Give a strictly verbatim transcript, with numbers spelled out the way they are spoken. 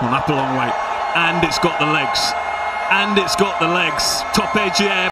Well, that's a long way. And it's got the legs. And it's got the legs. Top edge, yeah.